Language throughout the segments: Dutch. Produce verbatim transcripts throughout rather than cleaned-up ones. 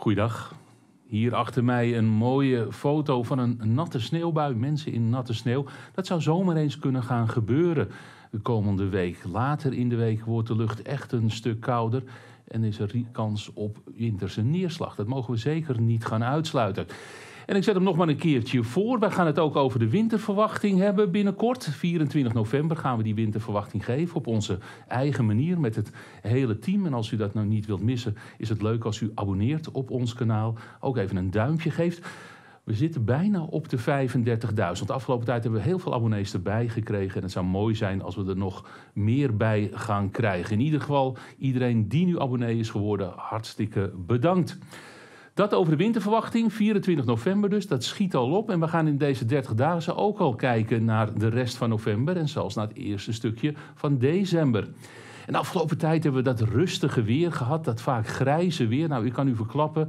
Goeiedag. Hier achter mij een mooie foto van een natte sneeuwbui. Mensen in natte sneeuw. Dat zou zomaar eens kunnen gaan gebeuren de komende week. Later in de week wordt de lucht echt een stuk kouder. En is er kans op winterse neerslag. Dat mogen we zeker niet gaan uitsluiten. En ik zet hem nog maar een keertje voor. Wij gaan het ook over de winterverwachting hebben binnenkort. vierentwintig november gaan we die winterverwachting geven op onze eigen manier met het hele team. En als u dat nou niet wilt missen, is het leuk als u abonneert op ons kanaal. Ook even een duimpje geeft. We zitten bijna op de vijfendertigduizend. De afgelopen tijd hebben we heel veel abonnees erbij gekregen. En het zou mooi zijn als we er nog meer bij gaan krijgen. In ieder geval, iedereen die nu abonnee is geworden, hartstikke bedankt. Dat over de winterverwachting, vierentwintig november dus, dat schiet al op. En we gaan in deze dertig dagen ook al kijken naar de rest van november en zelfs naar het eerste stukje van december. En de afgelopen tijd hebben we dat rustige weer gehad, dat vaak grijze weer. Nou, ik kan u verklappen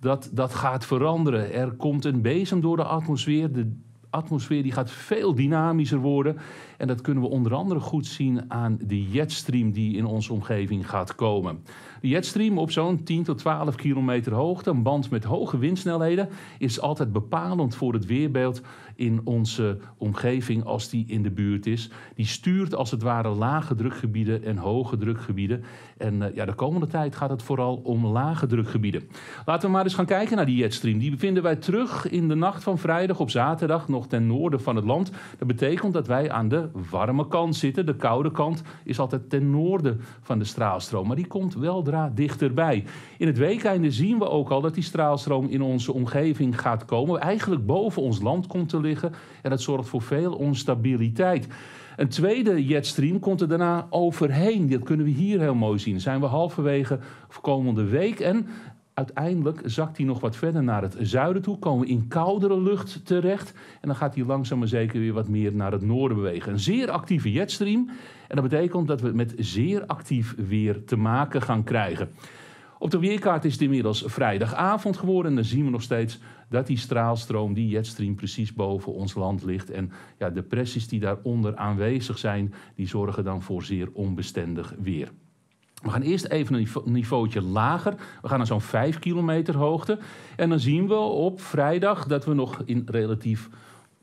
dat dat gaat veranderen. Er komt een bezem door de atmosfeer. De atmosfeer die gaat veel dynamischer worden. En dat kunnen we onder andere goed zien aan de jetstream die in onze omgeving gaat komen. De jetstream op zo'n tien tot twaalf kilometer hoogte, een band met hoge windsnelheden, is altijd bepalend voor het weerbeeld in onze omgeving als die in de buurt is. Die stuurt als het ware lage drukgebieden en hoge drukgebieden. En uh, ja, de komende tijd gaat het vooral om lage drukgebieden. Laten we maar eens gaan kijken naar die jetstream. Die bevinden wij terug in de nacht van vrijdag op zaterdag nog ten noorden van het land. Dat betekent dat wij aan de warme kant zitten. De koude kant is altijd ten noorden van de straalstroom. Maar die komt weldra dichterbij. In het weekeinde zien we ook al dat die straalstroom in onze omgeving gaat komen. Eigenlijk boven ons land komt te liggen. En dat zorgt voor veel onstabiliteit. Een tweede jetstream komt er daarna overheen. Dat kunnen we hier heel mooi zien. Zijn we halverwege komende week en uiteindelijk zakt hij nog wat verder naar het zuiden toe. Komen we in koudere lucht terecht. En dan gaat hij langzaam maar zeker weer wat meer naar het noorden bewegen. Een zeer actieve jetstream. En dat betekent dat we met zeer actief weer te maken gaan krijgen. Op de weerkaart is het inmiddels vrijdagavond geworden. En dan zien we nog steeds dat die straalstroom, die jetstream, precies boven ons land ligt. En ja, de pressies die daaronder aanwezig zijn, die zorgen dan voor zeer onbestendig weer. We gaan eerst even een niveautje lager. We gaan naar zo'n vijf kilometer hoogte. En dan zien we op vrijdag dat we nog in relatief...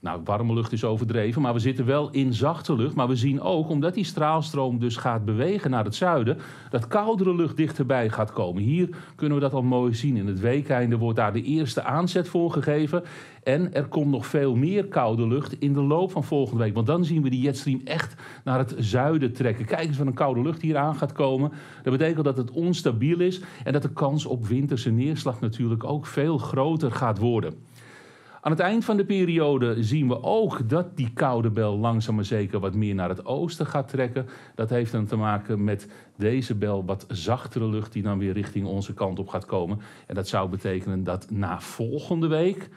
Nou, warme lucht is overdreven, maar we zitten wel in zachte lucht. Maar we zien ook, omdat die straalstroom dus gaat bewegen naar het zuiden, dat koudere lucht dichterbij gaat komen. Hier kunnen we dat al mooi zien. In het weekeinde wordt daar de eerste aanzet voor gegeven. En er komt nog veel meer koude lucht in de loop van volgende week. Want dan zien we die jetstream echt naar het zuiden trekken. Kijk eens wat een koude lucht hier aan gaat komen. Dat betekent dat het onstabiel is en dat de kans op winterse neerslag natuurlijk ook veel groter gaat worden. Aan het eind van de periode zien we ook dat die koude bel langzaam maar zeker wat meer naar het oosten gaat trekken. Dat heeft dan te maken met deze bel, wat zachtere lucht die dan weer richting onze kant op gaat komen. En dat zou betekenen dat na volgende week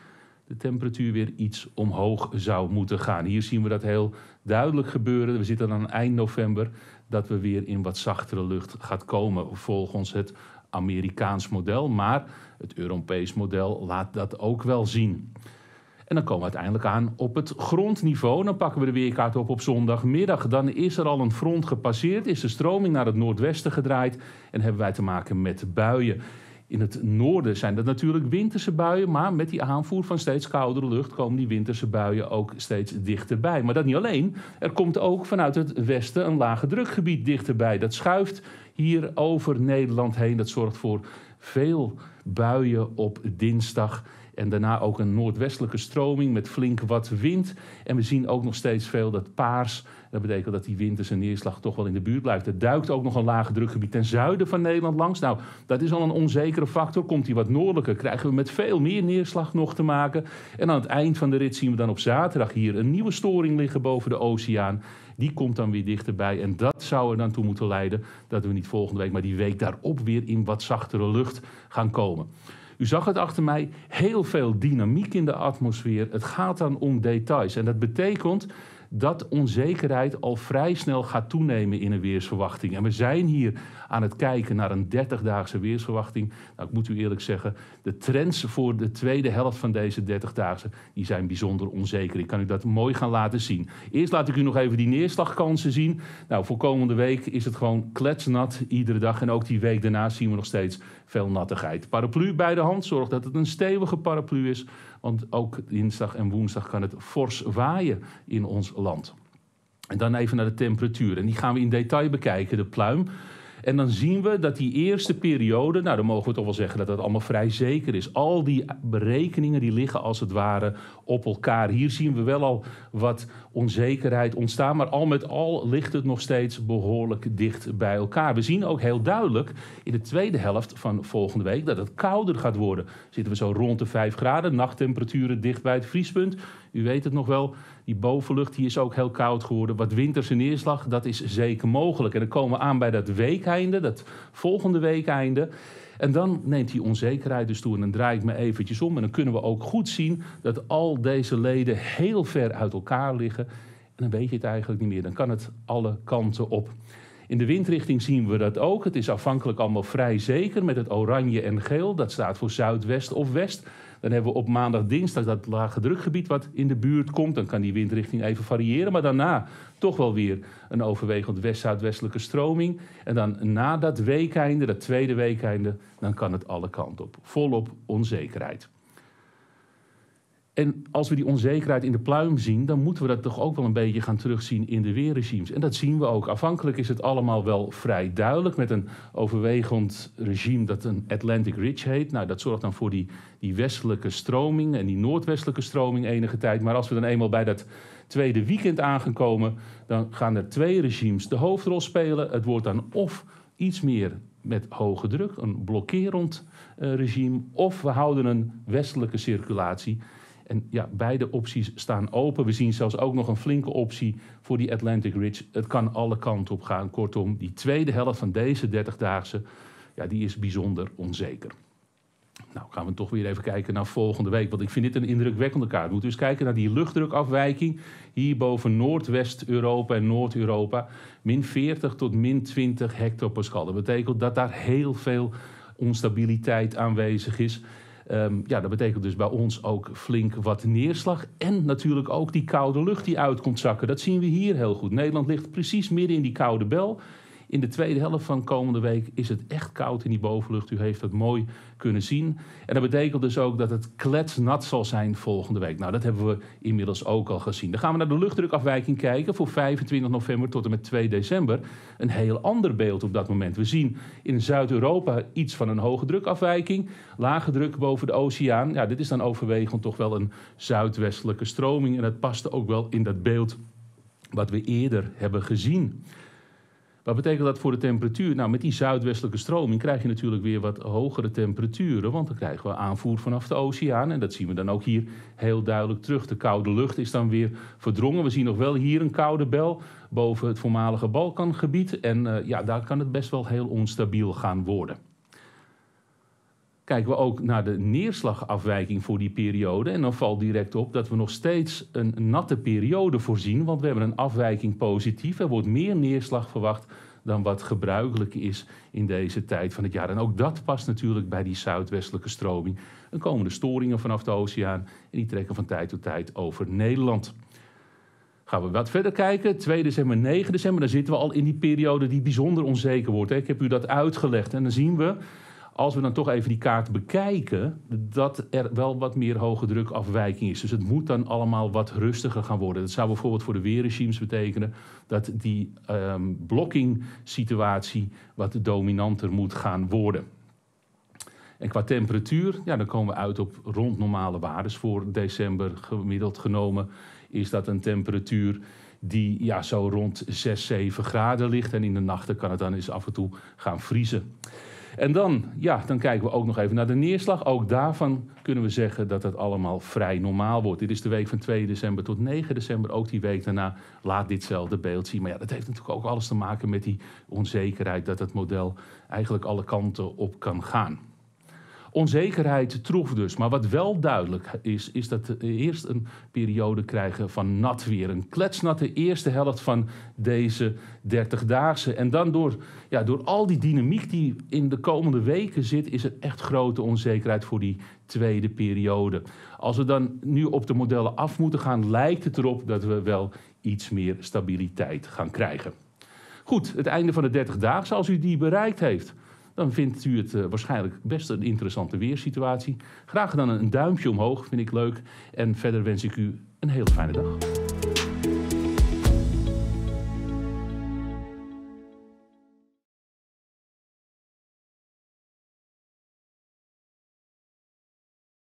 de temperatuur weer iets omhoog zou moeten gaan. Hier zien we dat heel duidelijk gebeuren. We zitten aan eind november dat we weer in wat zachtere lucht gaat komen volgens het Amerikaans model, maar het Europees model laat dat ook wel zien. En dan komen we uiteindelijk aan op het grondniveau. Dan pakken we de weerkaart op op zondagmiddag. Dan is er al een front gepasseerd, is de stroming naar het noordwesten gedraaid en hebben wij te maken met buien. In het noorden zijn dat natuurlijk winterse buien, maar met die aanvoer van steeds koudere lucht komen die winterse buien ook steeds dichterbij. Maar dat niet alleen, er komt ook vanuit het westen een lage drukgebied dichterbij. Dat schuift hier over Nederland heen. Dat zorgt voor veel buien op dinsdag. En daarna ook een noordwestelijke stroming met flink wat wind. En we zien ook nog steeds veel dat paars. Dat betekent dat die winterse neerslag toch wel in de buurt blijft. Er duikt ook nog een lage drukgebied ten zuiden van Nederland langs. Nou, dat is al een onzekere factor. Komt die wat noordelijker, krijgen we met veel meer neerslag nog te maken. En aan het eind van de rit zien we dan op zaterdag hier een nieuwe storing liggen boven de oceaan. Die komt dan weer dichterbij. En dat zou er dan toe moeten leiden dat we niet volgende week, maar die week daarop weer in wat zachtere lucht gaan komen. U zag het achter mij, heel veel dynamiek in de atmosfeer. Het gaat dan om details. En dat betekent dat onzekerheid al vrij snel gaat toenemen in een weersverwachting. En we zijn hier aan het kijken naar een dertigdaagse weersverwachting. Nou, ik moet u eerlijk zeggen, de trends voor de tweede helft van deze dertigdaagse... die zijn bijzonder onzeker. Ik kan u dat mooi gaan laten zien. Eerst laat ik u nog even die neerslagkansen zien. Nou, voor komende week is het gewoon kletsnat iedere dag. En ook die week daarna zien we nog steeds veel nattigheid. Paraplu bij de hand. Zorg dat het een stevige paraplu is. Want ook dinsdag en woensdag kan het fors waaien in ons land. En dan even naar de temperatuur. En die gaan we in detail bekijken, de pluim. En dan zien we dat die eerste periode, nou dan mogen we toch wel zeggen dat dat allemaal vrij zeker is. Al die berekeningen die liggen als het ware op elkaar. Hier zien we wel al wat onzekerheid ontstaan, maar al met al ligt het nog steeds behoorlijk dicht bij elkaar. We zien ook heel duidelijk in de tweede helft van volgende week dat het kouder gaat worden. Zitten we zo rond de vijf graden, nachttemperaturen dicht bij het vriespunt. U weet het nog wel, die bovenlucht die is ook heel koud geworden. Wat winterse neerslag, dat is zeker mogelijk. En dan komen we aan bij dat weekeinde, dat volgende weekeinde. En dan neemt die onzekerheid dus toe en dan draai ik me eventjes om. En dan kunnen we ook goed zien dat al deze leden heel ver uit elkaar liggen. En dan weet je het eigenlijk niet meer, dan kan het alle kanten op. In de windrichting zien we dat ook. Het is afhankelijk allemaal vrij zeker met het oranje en geel. Dat staat voor zuidwest of west. Dan hebben we op maandag, dinsdag dat lage drukgebied wat in de buurt komt. Dan kan die windrichting even variëren. Maar daarna toch wel weer een overwegend west-zuidwestelijke stroming. En dan na dat weekeinde, dat tweede weekeinde, dan kan het alle kanten op. Volop onzekerheid. En als we die onzekerheid in de pluim zien, dan moeten we dat toch ook wel een beetje gaan terugzien in de weerregimes. En dat zien we ook. Afhankelijk is het allemaal wel vrij duidelijk met een overwegend regime dat een Atlantic Ridge heet. Nou, dat zorgt dan voor die, die westelijke stroming en die noordwestelijke stroming enige tijd. Maar als we dan eenmaal bij dat tweede weekend aangekomen, dan gaan er twee regimes de hoofdrol spelen. Het wordt dan of iets meer met hoge druk, een blokkerend uh, regime, of we houden een westelijke circulatie. En ja, beide opties staan open. We zien zelfs ook nog een flinke optie voor die Atlantic Ridge. Het kan alle kanten op gaan. Kortom, die tweede helft van deze dertigdaagse, ja, die is bijzonder onzeker. Nou, gaan we toch weer even kijken naar volgende week. Want ik vind dit een indrukwekkende kaart. We moeten eens kijken naar die luchtdrukafwijking. Hier boven Noordwest-Europa en Noord-Europa. min veertig tot min twintig hectopascal. Dat betekent dat daar heel veel onstabiliteit aanwezig is. Um, ja, dat betekent dus bij ons ook flink wat neerslag. En natuurlijk ook die koude lucht die uit komt zakken. Dat zien we hier heel goed. Nederland ligt precies midden in die koude bel. In de tweede helft van komende week is het echt koud in die bovenlucht. U heeft dat mooi kunnen zien. En dat betekent dus ook dat het kletsnat zal zijn volgende week. Nou, dat hebben we inmiddels ook al gezien. Dan gaan we naar de luchtdrukafwijking kijken voor vijfentwintig november tot en met twee december. Een heel ander beeld op dat moment. We zien in Zuid-Europa iets van een hoge drukafwijking. Lage druk boven de oceaan. Ja, dit is dan overwegend toch wel een zuidwestelijke stroming. En dat paste ook wel in dat beeld wat we eerder hebben gezien. Wat betekent dat voor de temperatuur? Nou, met die zuidwestelijke stroming krijg je natuurlijk weer wat hogere temperaturen. Want dan krijgen we aanvoer vanaf de oceaan. En dat zien we dan ook hier heel duidelijk terug. De koude lucht is dan weer verdrongen. We zien nog wel hier een koude bel boven het voormalige Balkangebied. En uh, ja, daar kan het best wel heel onstabiel gaan worden. Kijken we ook naar de neerslagafwijking voor die periode. En dan valt direct op dat we nog steeds een natte periode voorzien. Want we hebben een afwijking positief. Er wordt meer neerslag verwacht dan wat gebruikelijk is in deze tijd van het jaar. En ook dat past natuurlijk bij die zuidwestelijke stroming. Dan komen de storingen vanaf de oceaan. En die trekken van tijd tot tijd over Nederland. Gaan we wat verder kijken, twee december, negen december. Dan zitten we al in die periode die bijzonder onzeker wordt. Ik heb u dat uitgelegd en dan zien we... Als we dan toch even die kaart bekijken, dat er wel wat meer hoge drukafwijking is. Dus het moet dan allemaal wat rustiger gaan worden. Dat zou bijvoorbeeld voor de weerregimes betekenen dat die um, blokking-situatie wat dominanter moet gaan worden. En qua temperatuur, ja, dan komen we uit op rond normale waarden. Voor december gemiddeld genomen is dat een temperatuur die ja, zo rond zes, zeven graden ligt. En in de nachten kan het dan eens af en toe gaan vriezen. En dan, ja, dan kijken we ook nog even naar de neerslag. Ook daarvan kunnen we zeggen dat het allemaal vrij normaal wordt. Dit is de week van twee december tot negen december. Ook die week daarna laat ditzelfde beeld zien. Maar ja, dat heeft natuurlijk ook alles te maken met die onzekerheid... dat het model eigenlijk alle kanten op kan gaan. Onzekerheid troef dus. Maar wat wel duidelijk is, is dat we eerst een periode krijgen van nat weer. Een kletsnatte eerste helft van deze dertigdaagse. En dan door, ja, door al die dynamiek die in de komende weken zit, is er echt grote onzekerheid voor die tweede periode. Als we dan nu op de modellen af moeten gaan, lijkt het erop dat we wel iets meer stabiliteit gaan krijgen. Goed, het einde van de dertigdaagse, als u die bereikt heeft, dan vindt u het uh, waarschijnlijk best een interessante weersituatie. Graag dan een duimpje omhoog, vind ik leuk. En verder wens ik u een hele fijne dag.